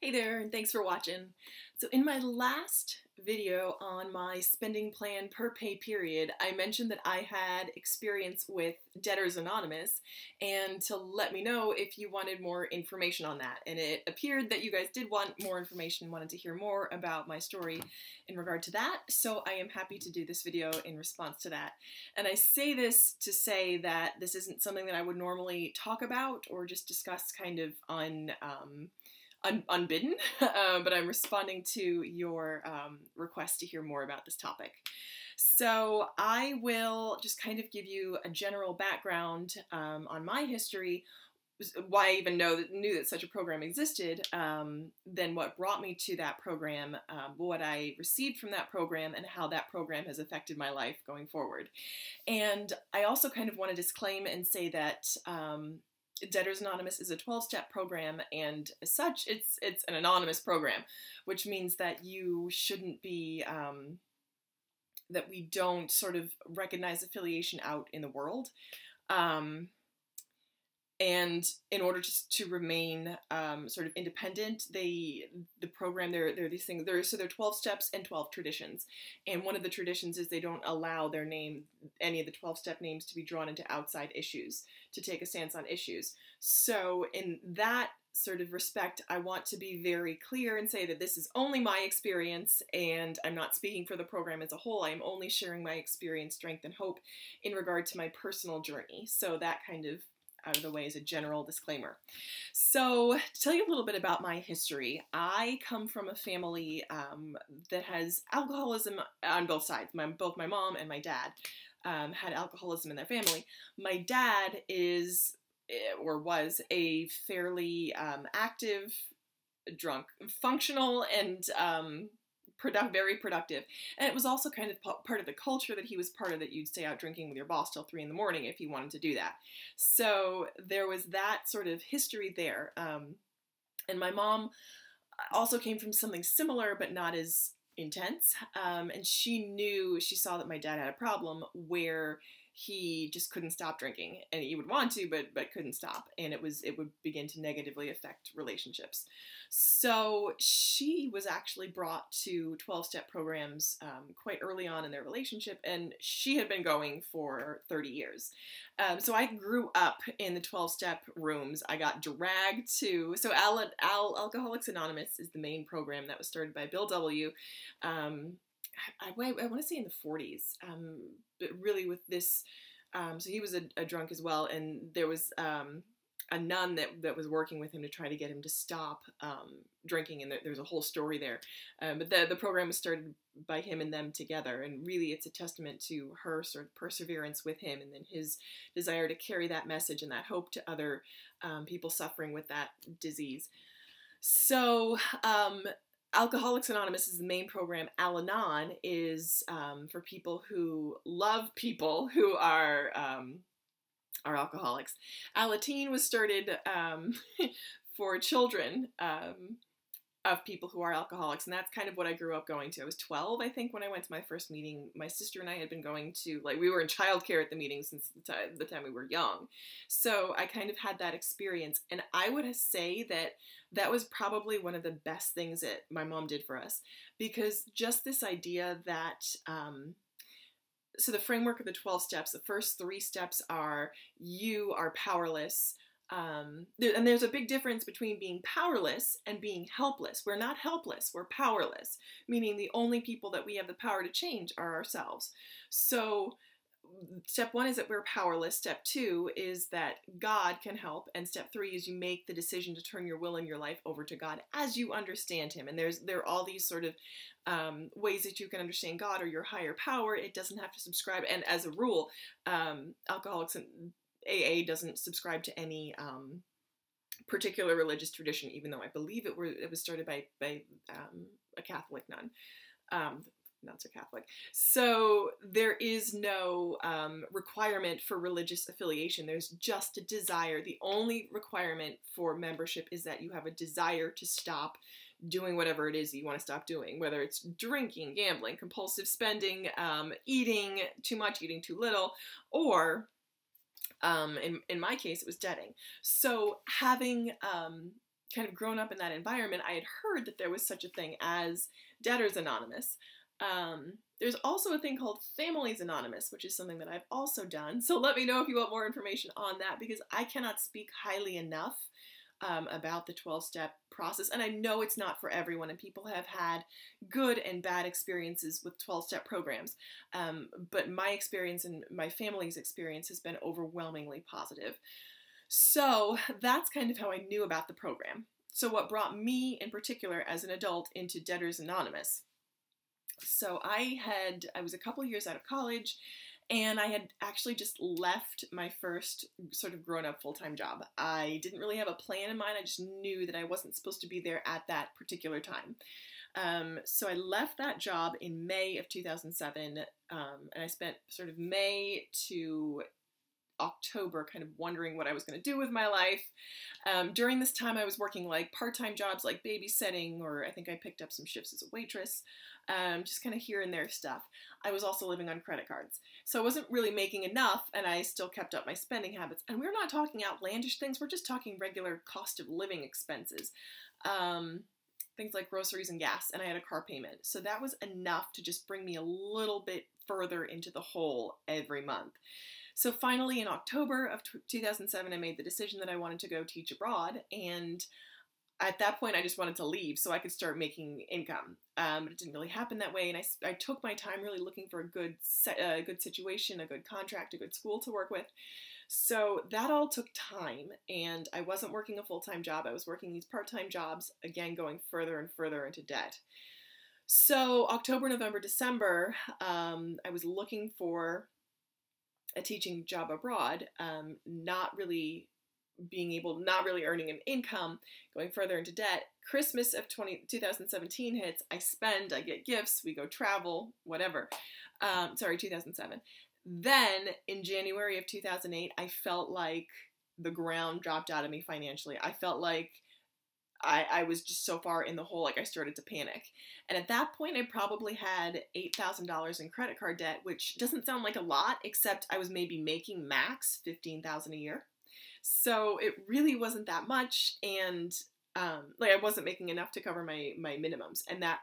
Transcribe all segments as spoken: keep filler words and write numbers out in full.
Hey there, and thanks for watching. So in my last video on my spending plan per pay period, I mentioned that I had experience with Debtors Anonymous and to let me know if you wanted more information on that. And it appeared that you guys did want more information, wanted to hear more about my story in regard to that. So I am happy to do this video in response to that. And I say this to say that this isn't something that I would normally talk about or just discuss kind of on, um, Un unbidden, uh, but I'm responding to your um, request to hear more about this topic. So I will just kind of give you a general background um, on my history, why I even know that, knew that such a program existed, um, then what brought me to that program, um, what I received from that program, and how that program has affected my life going forward. And I also kind of want to disclaim and say that um, Debtors Anonymous is a twelve-step program, and as such, it's it's an anonymous program, which means that you shouldn't be, um, that we don't sort of recognize affiliation out in the world. Um, and in order to, to remain um, sort of independent, they, the program, there there are these things, there, so there are twelve steps and twelve traditions. And one of the traditions is they don't allow their name, any of the twelve-step names, to be drawn into outside issues, to take a stance on issues. So in that sort of respect, I want to be very clear and say that this is only my experience, and I'm not speaking for the program as a whole. I'm only sharing my experience, strength, and hope in regard to my personal journey. So that kind of out of the way as a general disclaimer. So to tell you a little bit about my history, I come from a family um, that has alcoholism on both sides. My, both my mom and my dad um, had alcoholism in their family. My dad is, or was, a fairly um, active, drunk, functional, and um, Product, very productive. And it was also kind of part of the culture that he was part of, that you'd stay out drinking with your boss till three in the morning if you wanted to do that. So there was that sort of history there. Um, and my mom also came from something similar, but not as intense. Um, and she knew, she saw that my dad had a problem where he just couldn't stop drinking, and he would want to, but but couldn't stop, and it was it would begin to negatively affect relationships. So she was actually brought to twelve-step programs um, quite early on in their relationship, and she had been going for thirty years. Um, so I grew up in the twelve-step rooms. I got dragged to, so Al, Al Alcoholics Anonymous is the main program that was started by Bill W. Um, I, I, I want to say in the forties, um, but really with this, um, so he was a, a drunk as well, and there was um, a nun that, that was working with him to try to get him to stop um, drinking, and there, there was a whole story there. Um, but the, the program was started by him and them together, and really it's a testament to her sort of perseverance with him, and then his desire to carry that message and that hope to other um, people suffering with that disease. So, um, Alcoholics Anonymous is the main program. Al-Anon is um, for people who love people who are um, are alcoholics. Alateen was started um, for children um, of people who are alcoholics, and that's kind of what I grew up going to. I was twelve, I think, when I went to my first meeting. My sister and I had been going to, like, we were in childcare at the meeting since the time, the time we were young. So I kind of had that experience, and I would say that that was probably one of the best things that my mom did for us, because just this idea that, um, so the framework of the twelve steps, the first three steps are you are powerless. Um, there, and there's a big difference between being powerless and being helpless. We're not helpless, we're powerless, meaning the only people that we have the power to change are ourselves. So step one is that we're powerless. Step two is that God can help. And step three is you make the decision to turn your will and your life over to God as you understand him. And there's there are all these sort of um, ways that you can understand God or your higher power. It doesn't have to subscribe. And as a rule, um, Alcoholics and A A doesn't subscribe to any um, particular religious tradition, even though I believe it, were, it was started by, by um, a Catholic nun. Um, not so Catholic. So there is no um, requirement for religious affiliation. There's just a desire. The only requirement for membership is that you have a desire to stop doing whatever it is that you want to stop doing, whether it's drinking, gambling, compulsive spending, um, eating too much, eating too little, or um, in, in my case, it was debting. So having um, kind of grown up in that environment, I had heard that there was such a thing as Debtors Anonymous. Um, there's also a thing called Families Anonymous, which is something that I've also done. So let me know if you want more information on that, because I cannot speak highly enough Um, about the twelve-step process. And I know it's not for everyone, and people have had good and bad experiences with twelve-step programs. Um, but my experience and my family's experience has been overwhelmingly positive. So that's kind of how I knew about the program. So what brought me in particular as an adult into Debtors Anonymous? So I had, I was a couple years out of college, and I had actually just left my first sort of grown-up full-time job. I didn't really have a plan in mind. I just knew that I wasn't supposed to be there at that particular time. Um, so I left that job in May of two thousand seven, um, and I spent sort of May to October kind of wondering what I was going to do with my life. Um, during this time, I was working like part-time jobs like babysitting, or I think I picked up some shifts as a waitress, um, just kind of here and there stuff. I was also living on credit cards. So I wasn't really making enough, and I still kept up my spending habits. And we're not talking outlandish things. We're just talking regular cost of living expenses, um, things like groceries and gas, and I had a car payment. So that was enough to just bring me a little bit further into the hole every month. So finally, in October of two thousand seven, I made the decision that I wanted to go teach abroad, and at that point, I just wanted to leave so I could start making income. Um, but it didn't really happen that way, and I, I took my time really looking for a good, a good situation, a good contract, a good school to work with. So that all took time, and I wasn't working a full-time job. I was working these part-time jobs, again, going further and further into debt. So October, November, December, um, I was looking for a teaching job abroad, um, not really being able, not really earning an income, going further into debt. Christmas of twenty, twenty seventeen hits, I spend, I get gifts, we go travel, whatever. Um, sorry, two thousand seven. Then in January of two thousand eight, I felt like the ground dropped out of me financially. I felt like I, I was just so far in the hole, like I started to panic. And at that point, I probably had eight thousand dollars in credit card debt, which doesn't sound like a lot, except I was maybe making max fifteen thousand dollars a year. So it really wasn't that much. And um, like I wasn't making enough to cover my, my minimums. And that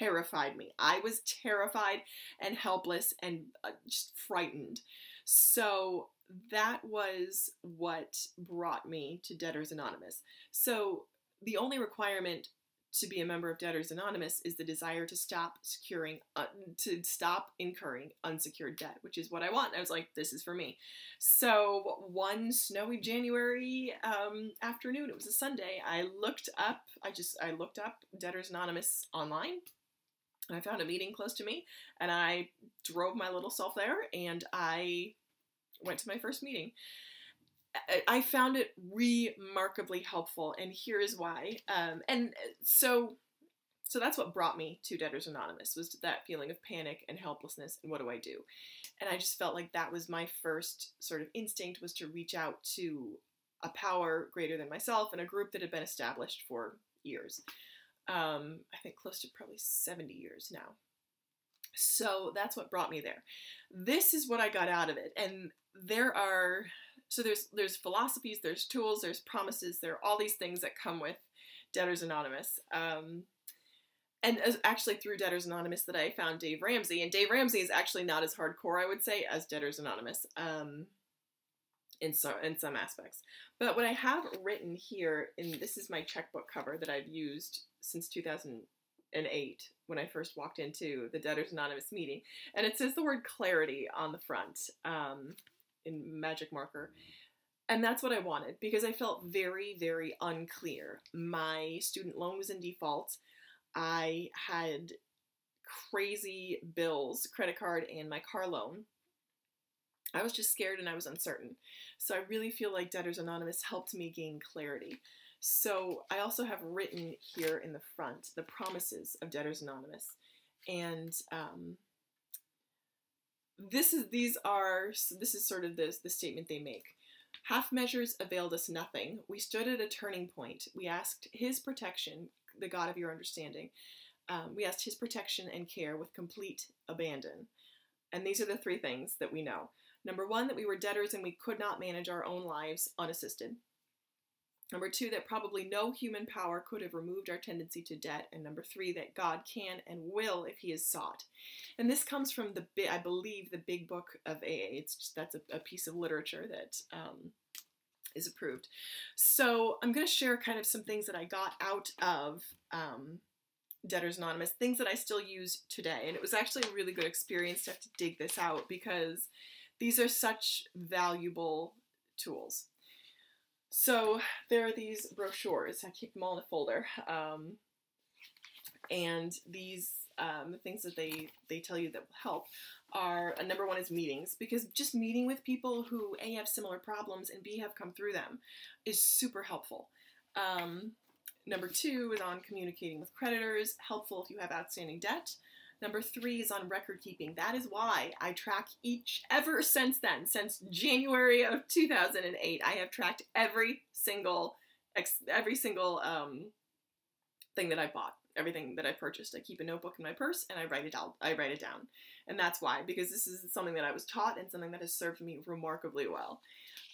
terrified me. I was terrified and helpless and just frightened. So that was what brought me to Debtors Anonymous. So the only requirement to be a member of Debtors Anonymous is the desire to stop securing, uh, to stop incurring unsecured debt, which is what I want. And I was like, this is for me. So one snowy January um, afternoon, it was a Sunday, I looked up, I just, I looked up Debtors Anonymous online, and I found a meeting close to me, and I drove my little self there, and I went to my first meeting. I found it remarkably helpful, and here is why. Um, and so, so that's what brought me to Debtors Anonymous, was that feeling of panic and helplessness and what do I do? And I just felt like that was my first sort of instinct, was to reach out to a power greater than myself and a group that had been established for years. Um, I think close to probably seventy years now. So that's what brought me there. This is what I got out of it. And there are... So there's there's philosophies, there's tools, there's promises, there are all these things that come with Debtors Anonymous. Um, and as, actually through Debtors Anonymous that I found Dave Ramsey, and Dave Ramsey is actually not as hardcore, I would say, as Debtors Anonymous um, in, so, in some aspects. But what I have written here, and this is my checkbook cover that I've used since two thousand eight when I first walked into the Debtors Anonymous meeting, and it says the word clarity on the front. Um, in magic marker. And that's what I wanted, because I felt very, very unclear. My student loan was in default. I had crazy bills, credit card and my car loan. I was just scared and I was uncertain. So I really feel like Debtors Anonymous helped me gain clarity. So I also have written here in the front, the promises of Debtors Anonymous. And, um, This is, these are, this is sort of the, the statement they make. Half measures availed us nothing. We stood at a turning point. We asked his protection, the God of your understanding. Um, we asked his protection and care with complete abandon. And these are the three things that we know. Number one, that we were debtors and we could not manage our own lives unassisted. Number two, that probably no human power could have removed our tendency to debt. And number three, that God can and will if he is sought. And this comes from, the I believe, the Big Book of A A. It's just, that's a, a piece of literature that um, is approved. So I'm going to share kind of some things that I got out of um, Debtors Anonymous, things that I still use today. And it was actually a really good experience to have to dig this out because these are such valuable tools. So there are these brochures. I keep them all in a folder, um, and these um, the things that they they tell you that will help are uh, number one is meetings, because just meeting with people who A, have similar problems and B, have come through them is super helpful. Um, number two is on communicating with creditors, helpful if you have outstanding debt. Number three is on record keeping. That is why I track each, ever since then, since January of two thousand eight, I have tracked every single, every single um, thing that I bought, everything that I purchased. I keep a notebook in my purse and I write it out, I write it down. And that's why, because this is something that I was taught and something that has served me remarkably well.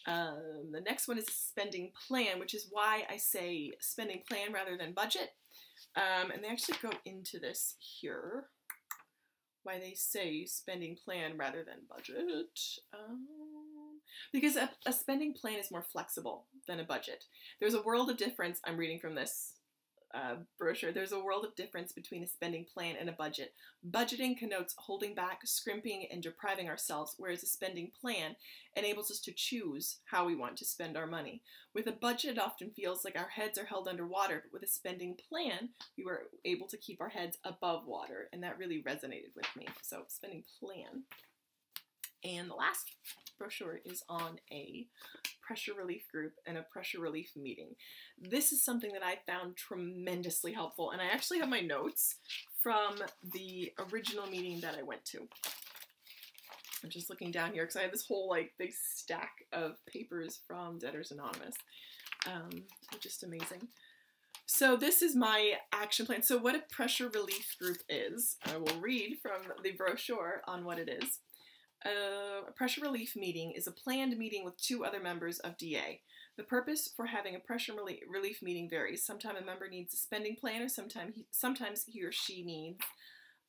Um, the next one is spending plan, which is why I say spending plan rather than budget. Um, and they actually go into this here. Why they say spending plan rather than budget. Um, because a, a spending plan is more flexible than a budget. There's a world of difference, I'm reading from this uh, brochure, there's a world of difference between a spending plan and a budget. Budgeting connotes holding back, scrimping, and depriving ourselves, whereas a spending plan enables us to choose how we want to spend our money. With a budget, it often feels like our heads are held underwater, but with a spending plan, we were able to keep our heads above water, and that really resonated with me. So, spending plan. And the last brochure is on a pressure relief group and a pressure relief meeting. This is something that I found tremendously helpful, and I actually have my notes from the original meeting that I went to. I'm just looking down here because I have this whole like big stack of papers from Debtors Anonymous, um, just amazing. So this is my action plan. So what a pressure relief group is, I will read from the brochure on what it is. Uh, a pressure relief meeting is a planned meeting with two other members of D A. The purpose for having a pressure relief meeting varies. Sometimes a member needs a spending plan, or sometimes he, sometimes he or she needs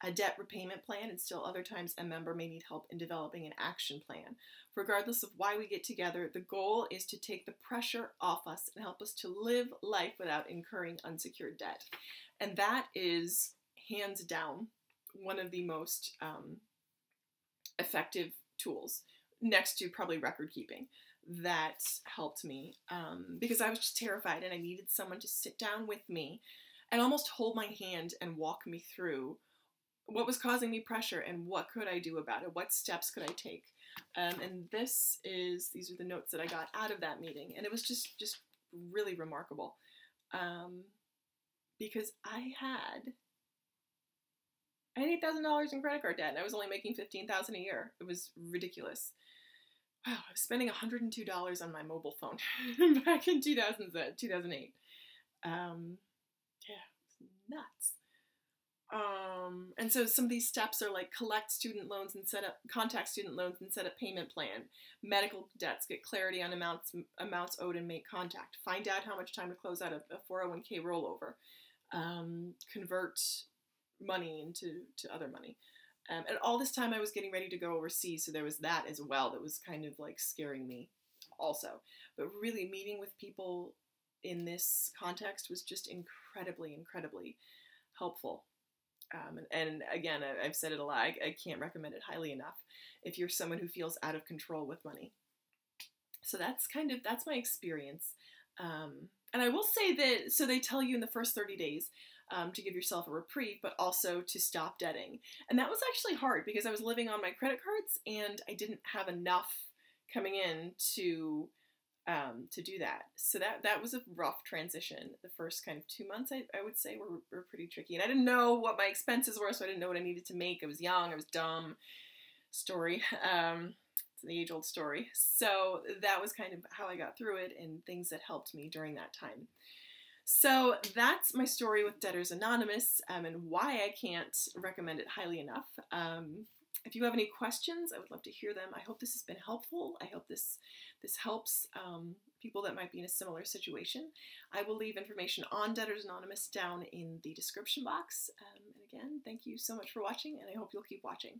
a debt repayment plan, and still other times a member may need help in developing an action plan. Regardless of why we get together, the goal is to take the pressure off us and help us to live life without incurring unsecured debt. And that is, hands down, one of the most um, effective tools, next to probably record keeping, that helped me um, because I was just terrified and I needed someone to sit down with me and almost hold my hand and walk me through what was causing me pressure and what could I do about it? What steps could I take? Um, and this is, these are the notes that I got out of that meeting. And it was just, just really remarkable um, because I had, I had eight thousand dollars in credit card debt and I was only making fifteen thousand dollars a year. It was ridiculous. Wow, I was spending one hundred two dollars on my mobile phone back in two thousand eight. Um, yeah, it was nuts. Um, and so some of these steps are like collect student loans and set up, contact student loans and set up payment plan, medical debts, get clarity on amounts, amounts owed and make contact, find out how much time to close out a, a four oh one K rollover, um, convert money into to other money. Um, and all this time I was getting ready to go overseas. So there was that as well. That was kind of like scaring me also, but really meeting with people in this context was just incredibly, incredibly helpful. Um, and, and again, I, I've said it a lot, I, I can't recommend it highly enough if you're someone who feels out of control with money. So that's kind of, that's my experience. Um, and I will say that, so they tell you in the first thirty days um, to give yourself a reprieve, but also to stop debting. And that was actually hard because I was living on my credit cards and I didn't have enough coming in to um, to do that. So that, that was a rough transition. The first kind of two months, I, I would say, were, were pretty tricky. And I didn't know what my expenses were, so I didn't know what I needed to make. I was young, I was dumb. Story. Um, it's the age-old story. So that was kind of how I got through it and things that helped me during that time. So that's my story with Debtors Anonymous um, and why I can't recommend it highly enough. Um, If you have any questions, I would love to hear them. I hope this has been helpful. I hope this this helps. Um, people that might be in a similar situation. I will leave information on Debtors Anonymous down in the description box. Um, and again, thank you so much for watching, and I hope you'll keep watching.